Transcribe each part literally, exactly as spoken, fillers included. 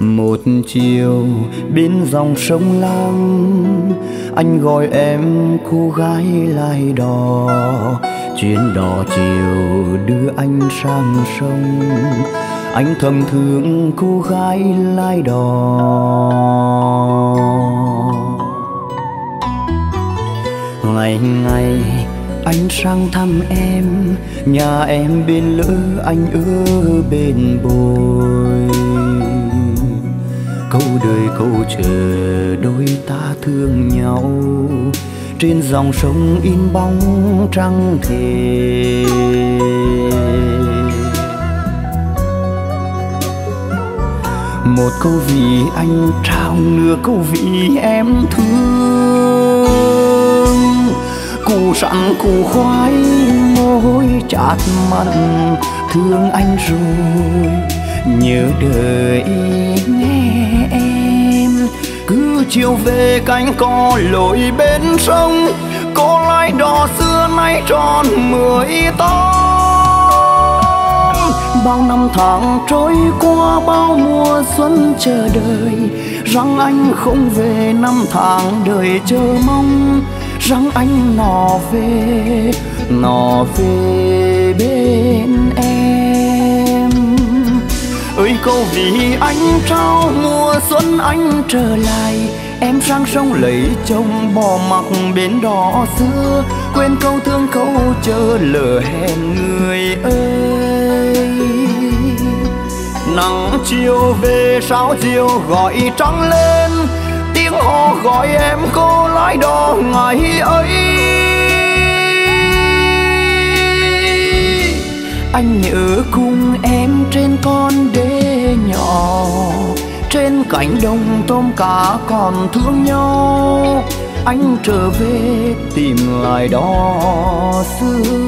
Một chiều bên dòng sông Lam, anh gọi em cô gái lái đò. Chuyến đò chiều đưa anh sang sông, anh thầm thương cô gái lái đò. Ngày ngày anh sang thăm em, nhà em bên lỡ anh ở bên bồi. Câu đời câu chờ đôi ta thương nhau, trên dòng sông in bóng trăng thề. Một câu vì anh trao, nửa câu vì em thương. Cù sẵn cù khoái mồ hôi chát mặn, thương anh rồi nhớ đời nghe em. Cứ chiều về cánh cò lội bên sông, cô lái đò xưa nay tròn mười tám. Bao năm tháng trôi qua, bao mùa xuân chờ đợi, rằng anh không về năm tháng đời chờ mong, rằng anh nó về, nó về bên em. Ơi câu vì anh trao, mùa xuân anh trở lại, em sang sông lấy chồng bỏ mặc bến đò xưa, quên câu thương câu chờ lỡ hẹn người ơi. Nắng chiều về sáu chiều gọi trăng lên, tiếng hò gọi em cô lái đò ngày ấy. Anh nhớ cùng em trên con đê nhỏ, trên cánh đồng tôm cá còn thương nhau. Anh trở về tìm lại đò xưa.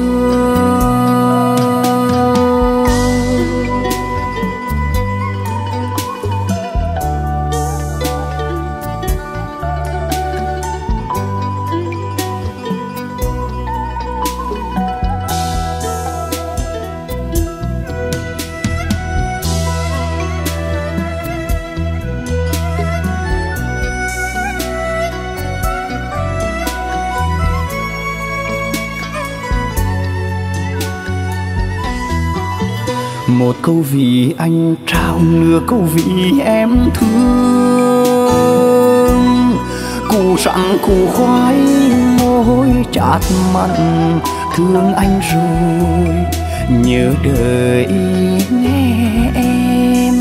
Một câu vì anh trao, nửa câu vì em thương. Cù sẵn cù khoái mồ hôi chát mặn, thương anh rồi nhớ đời nghe em.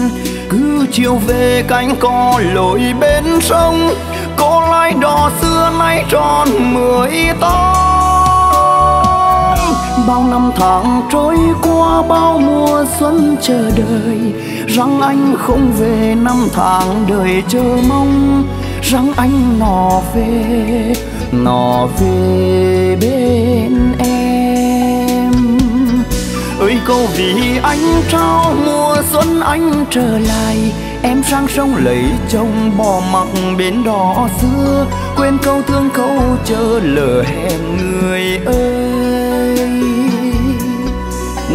Cứ chiều về cánh cò lội bên sông, cô lái đò xưa nay tròn mười tám. Bao năm tháng trôi qua, bao mùa xuân chờ đợi, rằng anh không về năm tháng đời chờ mong, rằng anh nó về, nó về bên em. Ơi câu vì anh trao, mùa xuân anh trở lại, em sang sông lấy chồng bỏ mặc bến đò xưa, quên câu thương câu chờ lỡ hẹn người ơi.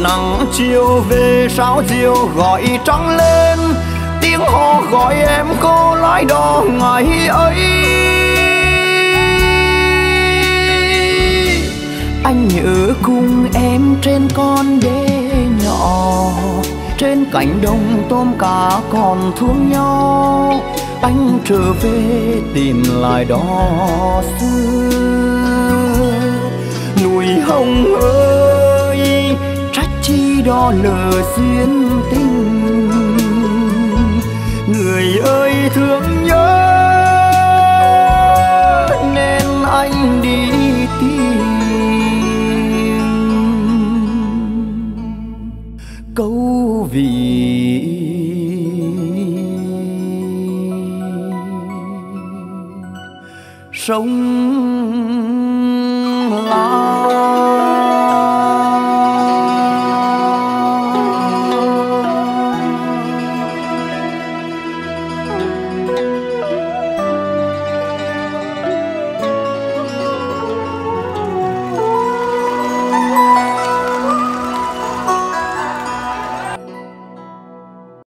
Nắng chiều về sáu chiều gọi trăng lên, tiếng hò gọi em cô lái đò ngày ấy. Anh nhớ cùng em trên con đê nhỏ, cánh đồng tôm cá còn thương nhau, anh trở về tìm lại đó xưa. Núi Hồng ơi, trách chi đó lỡ duyên tình, người ơi thương nhớ nên anh đi tìm câu vì sông